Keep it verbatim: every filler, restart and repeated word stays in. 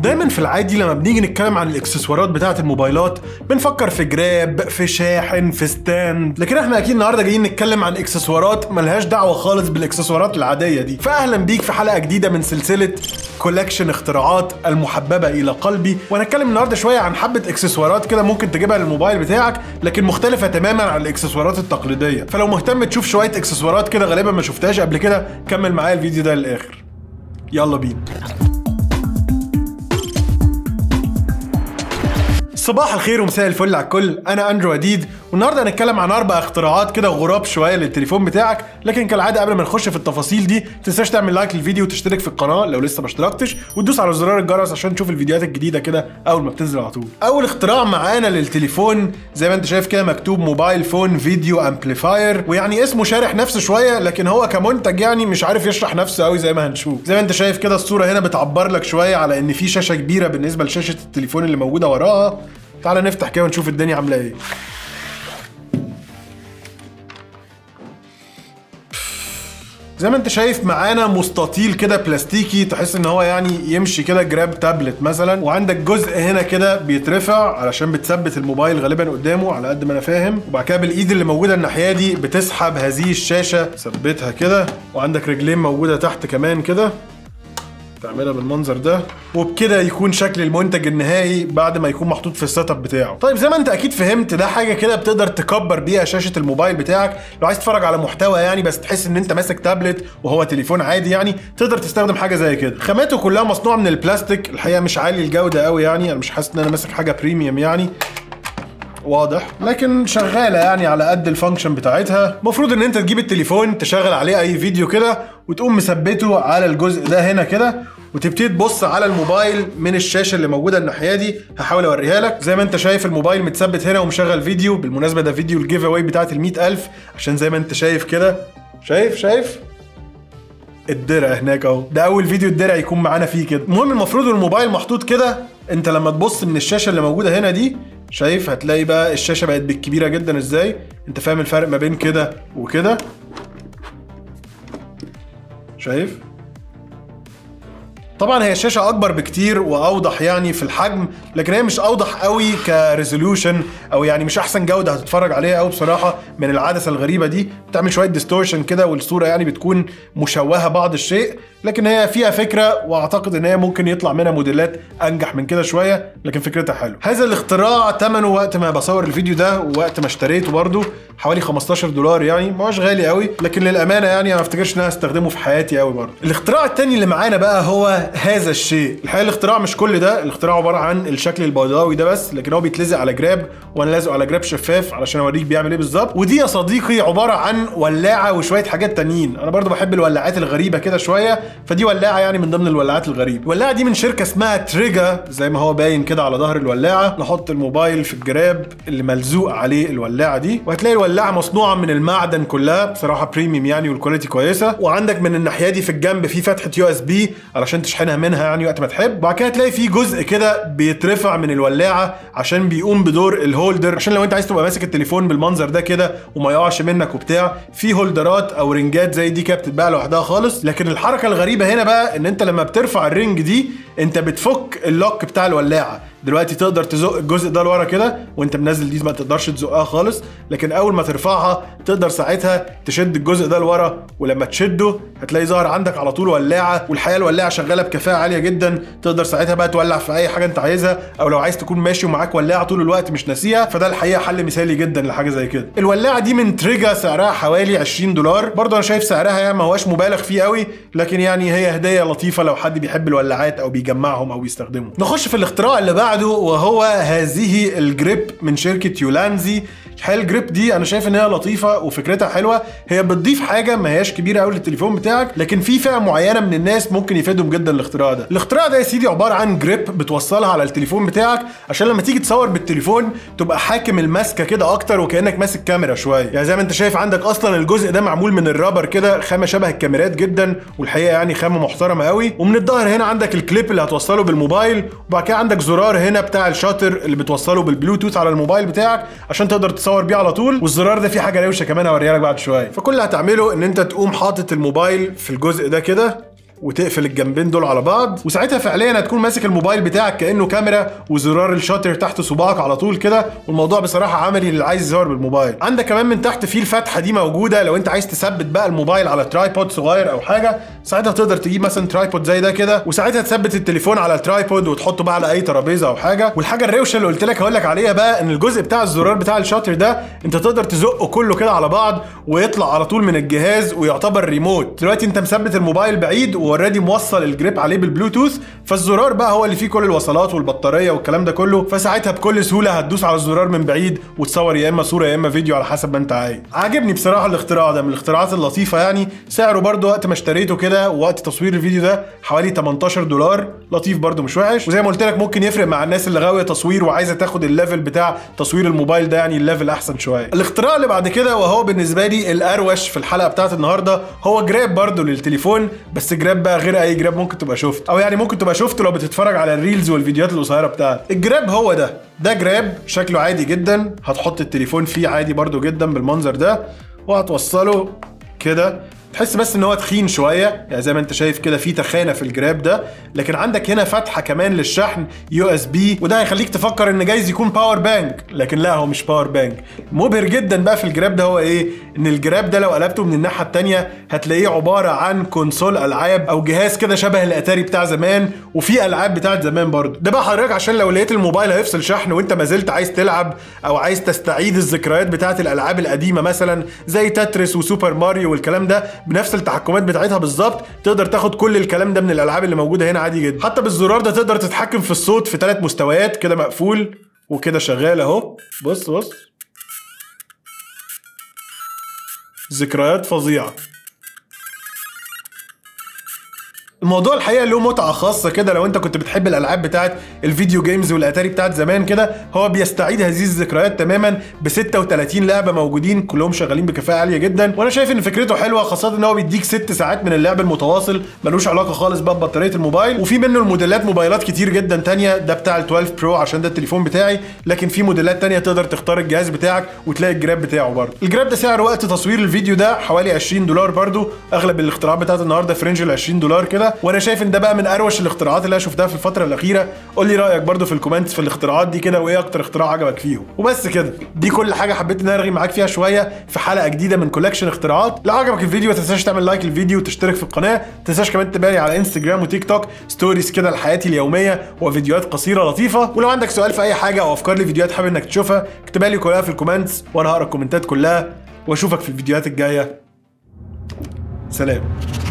دايما في العادي لما بنيجي نتكلم عن الاكسسوارات بتاعه الموبايلات بنفكر في جراب، في شاحن، في ستاند، لكن احنا اكيد النهارده جايين نتكلم عن اكسسوارات ملهاش دعوه خالص بالاكسسوارات العاديه دي. فاهلا بيك في حلقه جديده من سلسله كولكشن اختراعات المحببه الى قلبي، وهنتكلم النهارده شويه عن حبه اكسسوارات كده ممكن تجيبها للموبايل بتاعك لكن مختلفه تماما عن الاكسسوارات التقليديه. فلو مهتم تشوف شويه اكسسوارات كده غالبا ما شفتهاش قبل كده كمل معايا الفيديو ده للاخر، يلا بينا. صباح الخير ومساء الفل على الكل، انا أندرو وديد، والنهارده هنتكلم عن اربع اختراعات كده غراب شويه للتليفون بتاعك. لكن كالعاده قبل ما نخش في التفاصيل دي ما تنساش تعمل لايك للفيديو وتشترك في القناه لو لسه ما اشتركتش، وتدوس على زرار الجرس عشان تشوف الفيديوهات الجديده كده اول ما بتنزل على طول. اول اختراع معانا للتليفون زي ما انت شايف كده مكتوب موبايل فون فيديو امبليفاير، ويعني اسمه شارح نفسه شويه لكن هو كمنتج يعني مش عارف يشرح نفسه قوي زي ما هنشوف. زي ما انت شايف كده الصوره هنا بتعبر لك شويه على ان في شاشه كبيره بالنسبه لشاشه التليفون اللي موجوده وراها. تعالى نفتح كده ونشوف الدنيا عامله ايه. زي ما انت شايف معانا مستطيل كده بلاستيكي تحس ان هو يعني يمشي كده جراب تابلت مثلا، وعندك جزء هنا كده بيترفع علشان بتثبت الموبايل غالبا قدامه على قد ما انا فاهم، وبعد كده بالايد اللي موجوده الناحيه دي بتسحب هذه الشاشه تثبتها كده، وعندك رجلين موجوده تحت كمان كده تعملها بالمنظر ده، وبكده يكون شكل المنتج النهائي بعد ما يكون محطوط في السيت اب بتاعه. طيب زي ما انت اكيد فهمت ده حاجه كده بتقدر تكبر بيها شاشه الموبايل بتاعك لو عايز تتفرج على محتوى يعني بس تحس ان انت ماسك تابلت وهو تليفون عادي، يعني تقدر تستخدم حاجه زي كده. خاماته كلها مصنوعه من البلاستيك، الحقيقه مش عالي الجوده قوي، يعني انا مش حاسس ان انا ماسك حاجه بريميوم يعني واضح، لكن شغاله يعني على قد الفانكشن بتاعتها. المفروض ان انت تجيب التليفون تشغل عليه اي فيديو كده وتقوم مثبته على الجزء ده هنا كده وتبتدي تبص على الموبايل من الشاشه اللي موجوده الناحيه دي. هحاول اوريها لك. زي ما انت شايف الموبايل متثبت هنا ومشغل فيديو، بالمناسبه ده فيديو الجيف اواي بتاعت المية ألف، عشان زي ما انت شايف كده شايف شايف الدرع هناك اهو، ده اول فيديو الدرع يكون معانا فيه كده. المهم المفروض الموبايل محطوط كده، انت لما تبص من الشاشه اللي موجوده هنا دي شايف هتلاقي بقى الشاشه بقت بالكبيره جدا ازاي، انت فاهم الفرق ما بين كده وكده شايف. طبعا هي الشاشه اكبر بكتير واوضح يعني في الحجم، لكن هي مش اوضح قوي كريزوليوشن، او يعني مش احسن جوده هتتفرج عليها قوي بصراحه من العدسه الغريبه دي، بتعمل شويه ديستورشن كده والصوره يعني بتكون مشوهه بعض الشيء، لكن هي فيها فكره واعتقد ان هي ممكن يطلع منها موديلات انجح من كده شويه، لكن فكرتها حلوه. هذا الاختراع ثمنه وقت ما بصور الفيديو ده ووقت ما اشتريته برده حوالي خمستاشر دولار، يعني ما هوش غالي قوي، لكن للامانه يعني ما افتكرش ان انا هستخدمه في حياتي قوي برده. الاختراع الثاني اللي معانا بقى هو هذا الشيء. الحقيقه الاختراع مش كل ده، الاختراع عباره عن الشكل البيضاوي ده بس، لكن هو بيتلزق على جراب وانا لازقه على جراب شفاف علشان اوريك بيعمل ايه بالظبط. ودي يا صديقي عباره عن ولاعه وشويه حاجات تانيين، انا برده بحب الولاعات الغريبه كده شويه، فدي ولاعه يعني من ضمن الولاعات الغريبه. الولاعه دي من شركه اسمها تريجر زي ما هو باين كده على ظهر الولاعه. نحط الموبايل في الجراب اللي ملزوق عليه الولاعه دي، وهتلاقي الولاعه مصنوعه من المعدن كلها بصراحه بريميوم يعني والكواليتي كويسه، وعندك من الناحيه دي في الجنب في فتحه يو اس بي علشان تشحنها منها يعني وقت ما تحب، وبعد كده هتلاقي في جزء كده بيترفع من الولاعه عشان بيقوم بدور الهولدر، عشان لو انت عايز تبقى ماسك التليفون بالمنظر ده كده وما يقعش منك وبتاع، في هولدرات او رنجات زي دي كده بتتباع لوحدها خالص. لكن الحركه الغريبه هنا بقى ان انت لما بترفع الرنج دي انت بتفك اللوك بتاع الولاعه، دلوقتي تقدر تزق الجزء ده لورا كده وانت منزل دي ما تقدرش تزقها خالص، لكن اول ما ترفعها تقدر ساعتها تشد الجزء ده لورا، ولما تشده هتلاقي ظاهر عندك على طول ولاعه. والحقيقه الولاعه شغاله بكفاءه عاليه جدا، تقدر ساعتها بقى تولع في اي حاجه انت عايزها، او لو عايز تكون ماشي ومعاك ولاعه طول الوقت مش ناسيها، فده الحقيقه حل مثالي جدا لحاجه زي كده. الولاعه دي من تريجا سعرها حوالي عشرين دولار، برضه انا شايف سعرها يعني ما هواش مبالغ فيه قوي، لكن يعني هي هديه لطيفه لو حد بيحب الولاعات او بيجمعهم او بيستخدمهم. نخش في الاختراع اللي بعده وهو هذه الجريب من شركه يولانزي. الحقيقه الجريب دي انا شايف ان هي لطيفه وفكرتها حلوه، هي بتضيف حاجه ما هياش كبيره قوي للتليفون بتاعك، لكن في فئه معينه من الناس ممكن يفيدهم جدا الاختراع ده. الاختراع ده يا سيدي عباره عن جريب بتوصلها على التليفون بتاعك عشان لما تيجي تصور بالتليفون تبقى حاكم المسكه كده اكتر وكانك ماسك كاميرا شويه. يعني زي ما انت شايف عندك اصلا الجزء ده معمول من الرابر كده، خامه شبه الكاميرات جدا، والحقيقه يعني خامه محترمه قوي. ومن الظهر هنا عندك الكليب اللي هتوصله بالموبايل، وبعد كده عندك زرار هنا بتاع الشاطر اللي بتوصله بالبلوتوث على الموبايل بتاعك عشان تقدر تصور بيه على طول، والزرار ده فيه حاجه روشه كمان هوريها لك بعد شويه. فكل اللي هتعمله ان انت تقوم حاطط الموبايل في الجزء ده كده وتقفل الجنبين دول على بعض، وساعتها فعليا هتكون ماسك الموبايل بتاعك كانه كاميرا وزرار الشاتر تحت صباعك على طول كده. والموضوع بصراحه عملي للي عايز يصور بالموبايل. عندك كمان من تحت في الفتحه دي موجوده، لو انت عايز تثبت بقى الموبايل على ترايبود صغير او حاجه ساعتها تقدر تجيب مثلا ترايبود زي ده كده، وساعتها تثبت التليفون على الترايبود وتحطه بقى على اي ترابيزه او حاجه. والحاجه الروشه اللي قلت لك هقول لك عليها بقى، ان الجزء بتاع الزرار بتاع الشاتر ده انت تقدر تزقه كله كده على بعض ويطلع على طول من الجهاز ويعتبر ريموت. دلوقتي انت مثبت الموبايل بعيد وأوريدي موصل الجريب عليه بالبلوتوث، فالزرار بقى هو اللي فيه كل الوصلات والبطاريه والكلام ده كله، فساعتها بكل سهوله هتدوس على الزرار من بعيد وتصور يا اما صوره يا اما فيديو على حسب ما انت عايز. عاجبني بصراحه الاختراع ده، من الاختراعات اللطيفه يعني. سعره برده وقت ما اشتريته كده وقت تصوير الفيديو ده حوالي تمنتاشر دولار، لطيف برده مش وحش. وزي ما قلت لك ممكن يفرق مع الناس اللي غاويه تصوير وعايزه تاخد الليفل بتاع تصوير الموبايل ده، يعني الليفل احسن شويه. الاختراع اللي بعد كده وهو بالنسبه لي الاروش في الحلقه بتاعت النهارده هو جراب برده للتليفون، بس جراب بقى غير اي جراب ممكن تبقى شفته، او يعني ممكن تبقى شفته لو بتتفرج على الريلز والفيديوهات القصيره بتاعتك. الجراب هو ده، ده جراب شكله عادي جدا، هتحط التليفون فيه عادي برده جدا بالمنظر ده، وهتوصله كده. تحس بس ان هو تخين شويه، يعني زي ما انت شايف كده في تخانه في الجراب ده، لكن عندك هنا فتحه كمان للشحن يو اس بي، وده هيخليك تفكر ان جايز يكون باور بانك، لكن لا هو مش باور بانك. مبهر جدا بقى في الجراب ده هو ايه؟ ان الجراب ده لو قلبته من الناحيه الثانيه هتلاقيه عباره عن كونسول العاب، او جهاز كده شبه الاتاري بتاع زمان، وفي العاب بتاعت زمان برضه. ده بقى حضرتك عشان لو لقيت الموبايل هيفصل شحن وانت ما زلت عايز تلعب، او عايز تستعيد الذكريات بتاعت الالعاب القديمه مثلا زي تتريس وسوبر ماريو والكلام ده بنفس التحكمات بتاعتها بالظبط، تقدر تاخد كل الكلام ده من الالعاب اللي موجوده هنا عادي جدا. حتى بالزرار ده تقدر تتحكم في الصوت في ثلاث مستويات كده، مقفول وكده شغال اهو، بص بص، ذكريات فظيعه. الموضوع الحقيقه له متعه خاصه كده، لو انت كنت بتحب الالعاب بتاعت الفيديو جيمز والاتاري بتاعت زمان كده، هو بيستعيد هذه الذكريات تماما ب ستة وتلاتين لعبه موجودين كلهم شغالين بكفاءه عاليه جدا. وانا شايف ان فكرته حلوه، خاصه ان هو بيديك ست ساعات من اللعب المتواصل ملوش علاقه خالص بقى ببطاريه الموبايل. وفي منه الموديلات موبايلات كتير جدا تانية، ده بتاع اتناشر برو عشان ده التليفون بتاعي، لكن في موديلات تانية تقدر تختار الجهاز بتاعك وتلاقي الجراب بتاعه برده. الجراب ده سعر وقت تصوير الفيديو ده حوالي عشرين دولار برده، اغلب الاختراعات بتاعت النهارده في رينج ال عشرين دولار كده، وانا شايف ان ده بقى من اروش الاختراعات اللي انا شفتها في الفتره الاخيره. قول لي رايك برده في الكومنتس في الاختراعات دي كده، وايه اكتر اختراع عجبك فيهم. وبس كده، دي كل حاجه حبيت ان انا ارغي معاك فيها شويه في حلقه جديده من كولكشن اختراعات. لو عجبك الفيديو ما تنساش تعمل لايك للفيديو وتشترك في القناه، ما تنساش كمان تتابعني على انستجرام وتيك توك، ستوريز كده لحياتي اليوميه وفيديوهات قصيره لطيفه. ولو عندك سؤال في اي حاجه او افكار لفيديوهات حابب انك تشوفها اكتبها لي كلها في الكومنتس، وانا هقرا الكومنتات كلها واشوفك في الفيديوهات الجايه. سلام.